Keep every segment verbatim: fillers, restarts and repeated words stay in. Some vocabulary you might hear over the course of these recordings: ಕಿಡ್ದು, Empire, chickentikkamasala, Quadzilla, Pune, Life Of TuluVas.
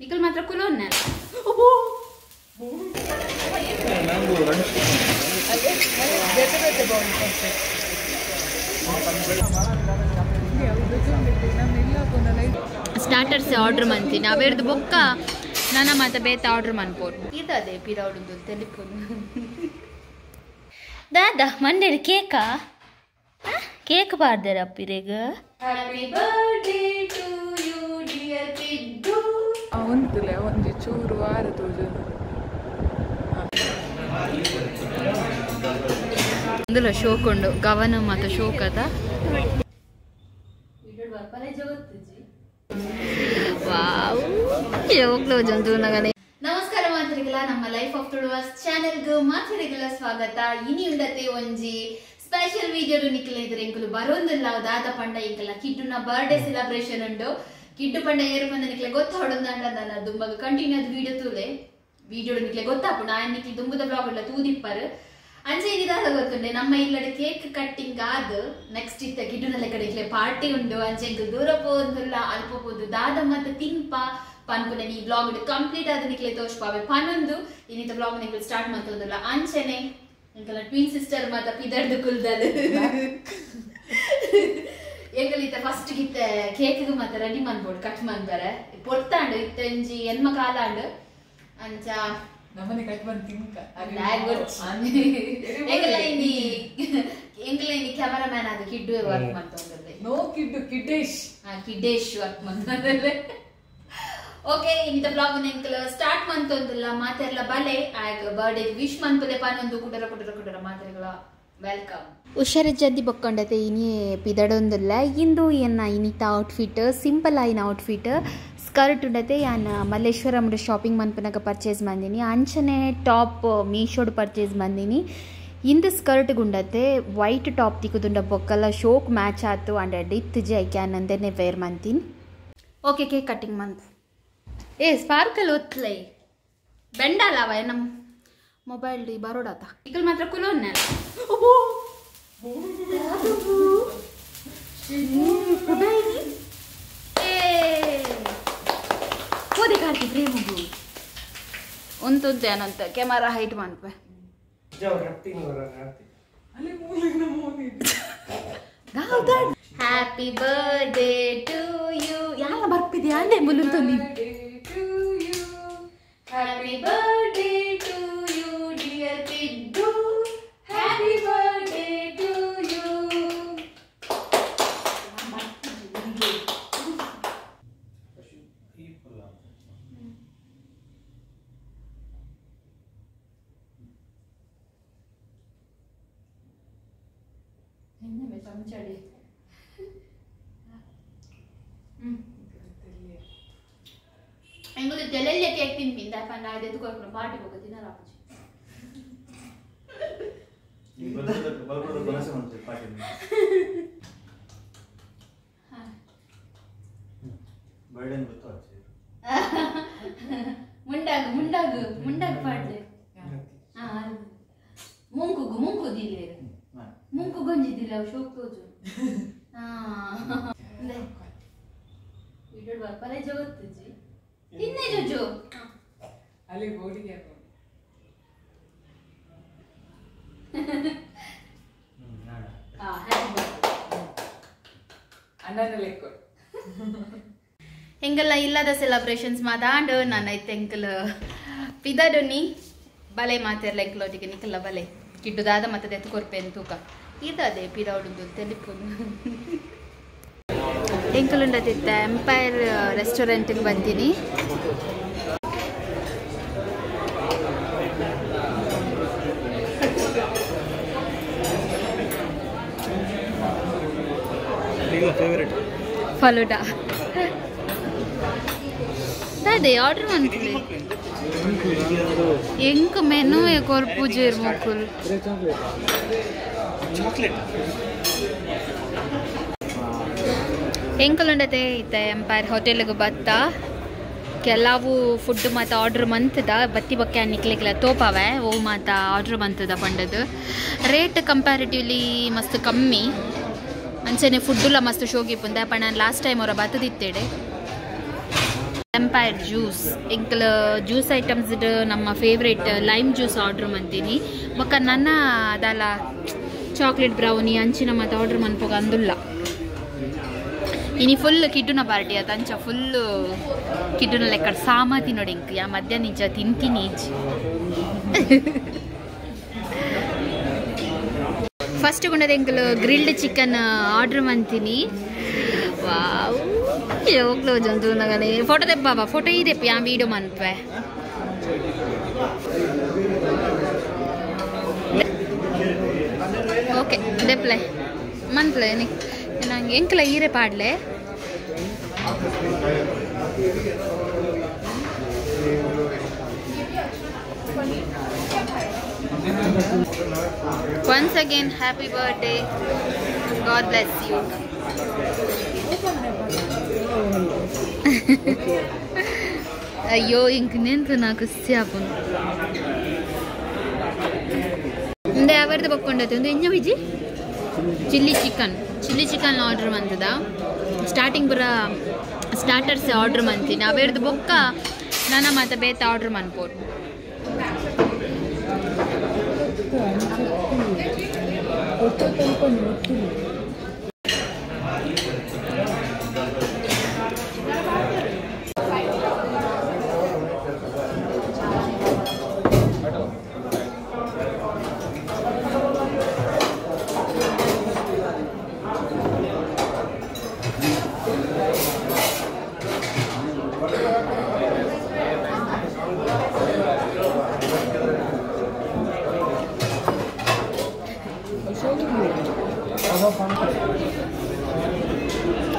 Nikel matra kulonna. Starters order manti. Na the bokka nana mata beta order manpor. Ida de pira order do telephone. Dada mandel cake ah? Cake bar dera pirega. Happy birthday to you, dear kiddo. Aun tule aun jichuru ar toju. Andala show kondo gavana mata show kada. Wow! Namaskaram matrigala namma Life of TuluVas channel ge matrigala swagata. Ini undate onji special video ru nikile idre inkulu barondilla udada panda inkala kiddu na birthday celebration undu. Kiddu panda yeru panda nikile gotthodunda anta nana dumbaga continue ad video tule. Video ru nikile gottapu na nikile dumbada vlog alla toodipparu. Anje ididaga gottunde namma illade cake cutting aadu next itta kiduna lekadikle party undu anje dura podulla alpo podu dada matte tinpa panpune ee vlog id complete aadu nikle toshpave panundu inita vlog nikle start mattodulla anjene nikala twin sister mata pidardu kuldalu yegalita first gitte cake gu mata ready manbodu cut manbare portandu ittenji enma kalaandu anja ನಮ್ಮನೆ ಕಟ್ ಬಂತಿಂಕ ಲಾಗ್ ಆನಿ ಎಂಗಲೇನಿ ಎಂಗಲೇನಿ camera man ಆದ kid work ಮಾಡ್ತೊಂಡರೆ no kid ಕಿಡೇಶ್ ಆ ಕಿಡೇಶ್ ವರ್ಕ್ ಮಾಡ್ತೊಂಡರೆ ಓಕೆ ಇಂತ ಬ್ಲಾಗ್ ನ ಎಂಕಲ ಸ್ಟಾರ್ಟ್ ಮಾಡ್ತೊಂಡಲ್ಲ ಮಾತೆಲ್ಲ ಬಲೆ ಆಗ ಬರ್ತ್ ಡೇ ವಿಶ್ ಮಾಡ್ತೊಂಡೆ ಪಾನೊಂದು ಕುಡರ ಕುಡರ ಕುಡರ ಮಾತೆಗಳ ವೆಲ್ಕಮ್ ಉಷರ ಜದ್ದಿ ಬಕ್ಕೊಂಡತೆ ಇನಿ ಪಿದಡೊಂದಲ್ಲ ಇಂದು ಏನ ಇನಿತ ಔಟ್ಫಿಟ್ ಸಿಂಪಲ್ ಐನ ಔಟ್ಫಿಟ್ स्कर्ट उड़ते याना मलेश्वरम रे शॉपिंग मनपनाग पर्चेस मंदिनी आंचने टॉप मीशोड पर्चेस मंदिनी इंद स्कर्ट गुंडते वाइट टॉप तीकुदुंड बक्कला शोक मैच आतो अंडर डिथ जे ऐक्यानंदे ने वेर मंदिन ओके के कटिंग मंद ए स्पार्कल ओत्ले बेंडा लावाय नम मोबाइल डी बारोडा ता इकल मात्र कुलोन्ना ओबो ओबो शिनी कुदाइनी ए कैमरा हाइट मान पे हैप्पी बर्थडे टू यू यार बर्पिदे अंडे मुलुतोनी happy birthday to you dear किड्डू हैप्पी बर्थडे टू यू मुंकुगु मुंकु दिले मुंकु गंजी दिले शोक तोजो हां ले वीडियो बरपले जगत जी ತಿನ್ನೆ ಜೋಜು ಅಲ್ಲಿ ಬೋಡಿಗೆ ಹಾಕೋ ನಾಡ ಆ ಹ್ಯಾಪಿ ಬರ್ತ್ಡೇ ಅನ್ನನ ಲೆಕ್ಕೋ ಎಂಗಲ್ಲ ಇಲ್ಲದ ಸೆಲೆಬ್ರೇಷನ್ಸ್ ಮಾದಾಂಡ್ ನಾನು ಐತೆ ಎಂಕಲ ಪಿದಡನಿ ಬಲೆ ಮಾತೆರ್ ಲೈಕ್ ಲೋಟಿಗೆ ನಿಕಲ್ಲ ಬಲೆ ಕಿಡ್ಡು ದಾದ ಮತ್ತೆ ದೆತ್ತು ಕೊರ್ಪೆ ಅಂತೂಕ ಇದದೆ ಪಿದೌಡುದು ಟೆಲಿಫೋನ್ ಎಂಕಲುಂಡದಿತ್ತ ಎಂಪೈರ್ ರೆಸ್ಟೋರೆಂಟ್ಗೆ ಬಂದಿನಿ ಫಲೂಡಾ ದಾದೆ ಆರ್ಡರ್ ಮಾಡ್ತೀನಿ ಎಂಕ ಮೆನು ಏಕೋರ್ ಪೂಜೆ ಇರಬೇಕು ಚಾಕ್ಲೇಟ್ ಎಂಕಲ್ ಉಂಡತೆ ಇತ್ತ ಎಂಪೈರ್ ಹೋಟೆಲ್ಗೆ ಬತ್ತ ಕೆಲವು ಫುಡ್ ಮತ್ತು ಆರ್ಡ್ರ್ ಮಂತದ ಬತ್ತಿ ಬಕ್ಕೆ ನಿಕ್ಲಿಕ್ಲ ತೋಪಾವೆ ಓ ಮಾತ ಆರ್ಡ್ರ್ ಮಂತದ ಪಂಡದು ರೇಟ್ ಕಂಪ್ಯಾರಿಟಿವ್ಲಿ ಮಸ್ತ್ ಕಮ್ಮಿ ಅಂಚೆನೆ ಫುಡ್ಡುಲ್ಲ ಮಸ್ತ್ ಶೋಗಿ ಪುಂದ ಪಣ ಲಾಸ್ಟ್ ಟೈಮ್ ಅವರ ಬತ್ತದಿತ್ತೇಡೆ Empire juice. Inkla juice items idu namma favorite lime juice order mantini. Maka nana adala chocolate brownie anchina mat order manpoga andulla. Ini full kiduna party atancha full kiduna lekka sama tinodi ink ya madhya ninja tintini. First gonna inkla grilled chicken order mantini. Wow. Yo, close jandu nagane. Photo de baba. Photo hi de pya video man pa. Okay, de play. Man play ni. Nang enkla ire padle. Once again, happy birthday. God bless you. Ayo ingnentu naku siapun. Inde avardu bakkondathu undu enna viji chilli chicken. Chilli chicken order mandada. Starting bara starters order manthi. Avardu bokka nana mata beta order manpor.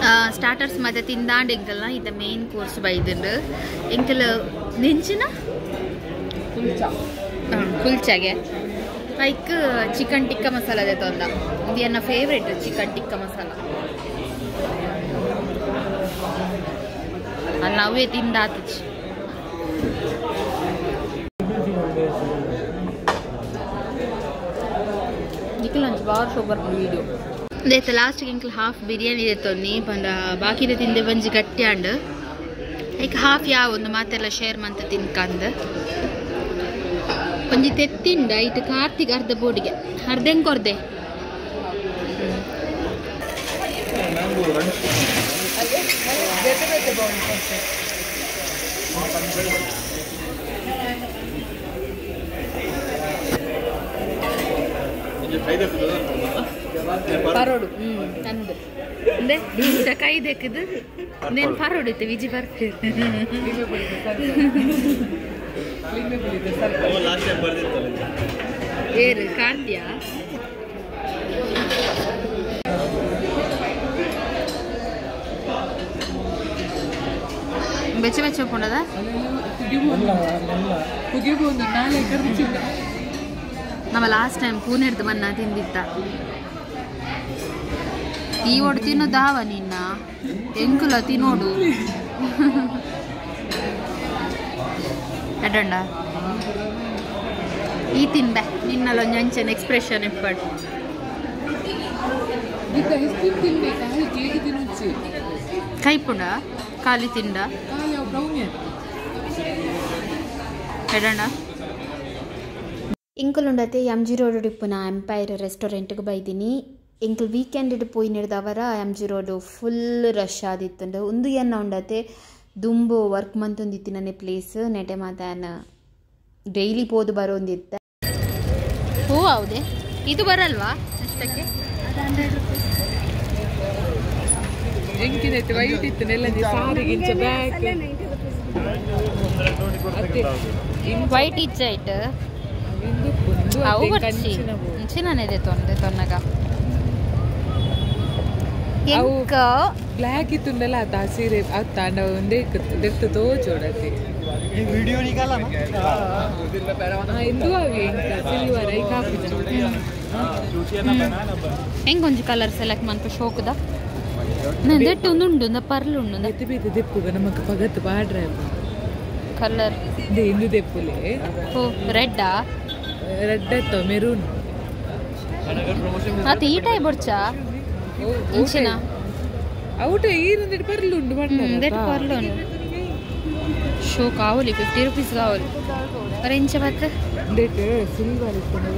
Uh, starters made tindand inkala id main course baidundu inkala ninchina kulcha uh, kulcha ge like uh, chicken tikka masala de tonda idi anna favorite chicken tikka masala anna we tindatichi nikilanch bar super video. This is the last half biryani, but the rest of the food is cut. Half of it is shared. It's a bit. Parodu. Hmm. Tandu. Inde. Chakai dekidu. Nen parodu te viji barke. Oh, last time barde thala. Eer kardiya. Beche beche pona da. Kugi bonda naal ekar bichunda. Nama last time Pune erdu manna tinditta. You are thin of Davanina, Uncle Latino. I don't know. Eating back in a Lonjan expression effort. Because he didn't make a high tea, he didn't see. Kaipuna, Kalitinda, I don't know. Incolundate Yamjiro Ripuna Empire restaurant to buy the knee. ಇಂಕ weekend ಇಡ್ ಪೋಯಿನಿರ್ದವರ MG road full rush ಆದಿತ್ತಂಡ ಉಂದು ಏನ ಉಂಡತೆ ದುಂಬು work ಮಂತೊಂದಿತ್ತಿ ನನೆ ಪ್ಲೇಸ್ ನೆಟೆ ಮಾತಾನ ಡೈಲಿ ಪೋದು ಬರೋಂದಿತ್ತ ಹೂ ಹೌದೆ ಇದು ಬರಲ್ವಾ ಅಷ್ಟಕ್ಕೆ ಹೆಂಗಿದೈತೆ ವೈಟ್ ಇತ್ತನೆಲ್ಲ ಸಾರಿಗೆ ಇಂಚ ಬ್ಯಾಕ್ ವೈಟ್ ಇಚ್ಚ ಐತೆ ಅವು ಬರ್ಚಿ ಇಂಚಿನನೆ ಇದೆ ತೊಂದೆ ತೊನ್ನಗ Inka black itu nela tasi re at tanda unde dekto to chodati. Ye video nikala na. Ha indu aage tasi wala ikha kuch. Eng konji color select man pe show kuda. Na detto undu na parlu undu na. Ittu be deppu ga namak pagat baadra. Color de indu deppu le. Oh red ah. Red to maroon. Ha tee type borcha. Inchina. Out here, that parloon, that parloon. शो कावल fifty rupees कावल और इंचे बात देते silver इतना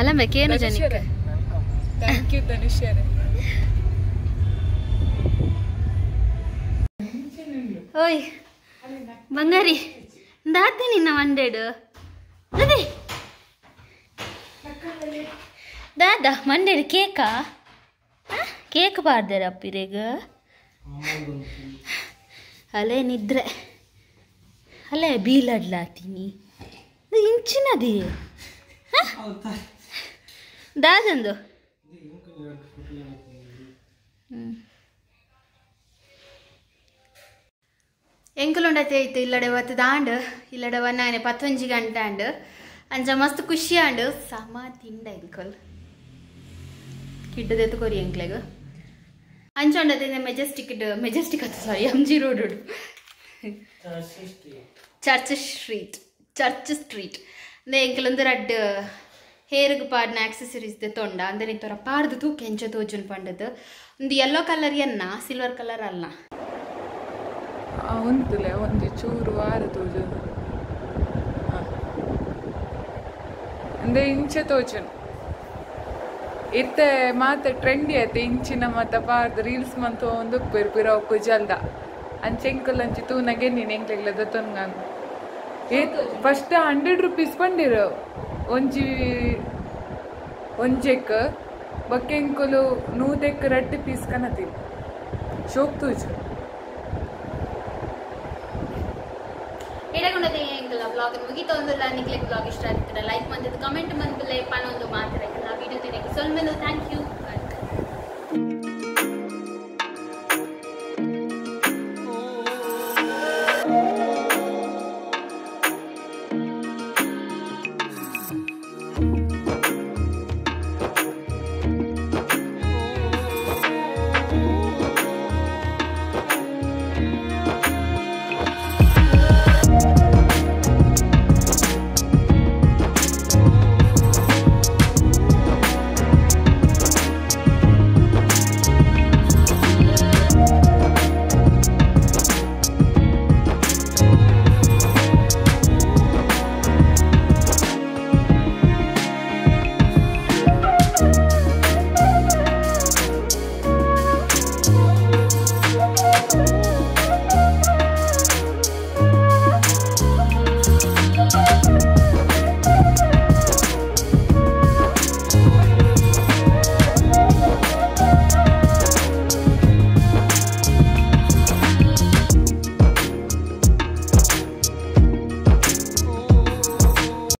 ಅಲ್ಲ ಮಕೇನ ಜನಕ್ಕೆ thank you ಧನುಷರೆ ಓಯ್ ಬಂಗಾರಿ ದಾತೆ ನಿನ್ನ ಮಂಡೆಡು ಅದೇ ದಾದಾ ಮಂಡೆಡು ಕೇಕಾ ಕೇಕ್ ಬಾರ್ದಾರ ಅಪ್ಪಿರೆಗ ಅಲ್ಲೇ ನಿದ್ರೆ ಅಲ್ಲೇ ಬೀಳಾಡ್ಲಾತೀನಿ ಇಂಚಿನದಿ ಹೌದಾ दाजंदो एंकलोंडते इते इल्लडे वत दांड इल्लडे वन्नाने पत्तंजी गंटे अंड अंज मस्त खुशी अंड समा तिंड एंकल किड देत कोरी एंकलेग अंचोंडते मेजेस्टिक मेजेस्टिक अत sorry MG road church street church street ने एंकलोंद रड हेर पाड़न आक्सेसरीज तोंड अंदर तोर पार्द तू के तोजन पंडद येलो कलर एना सिल्वर कलर अल्ला चूर वार तोजन अंदर इंच तोजन इतने मत ट्रेंडी आते इंचिन मत पार्द रील्स मत बेरबेर जल्द अंचल अंच तू नगे नीनेंग्ल तोन फस्ट हंड्रेड रुपीस पंडीर ಒಂಜಿ ಒಂಜೆಕ ಬಕ್ಕೆಂಕಲು ನೂದೆಕ ರಟ್ಟಿ ಪೀಸ್ ಕನತಿ ಶೋಕ್ ತೂಜು ಎಡಕೊಂಡತೆ ಎಂಕಲ ಬ್ಲಾಗ್ ಮುಗಿತೊಂದುಲ್ಲ ನಿಕ್ಲೆ ಬ್ಲಾಗ್ ಇಷ್ಟ ಆಯ್ತರೆ ಲೈಕ್ ಮಾಡಿದ ಕಮೆಂಟ್ ಮಾಡಿದ ಲೈಕ್ ಪಾನೊಂದು ಮಾತ್ರ ಎಂಕಲ ವಿಡಿಯೋ ತಿನೆಕ ಸೊಲ್ಮೆಲು ಥ್ಯಾಂಕ್ ಯು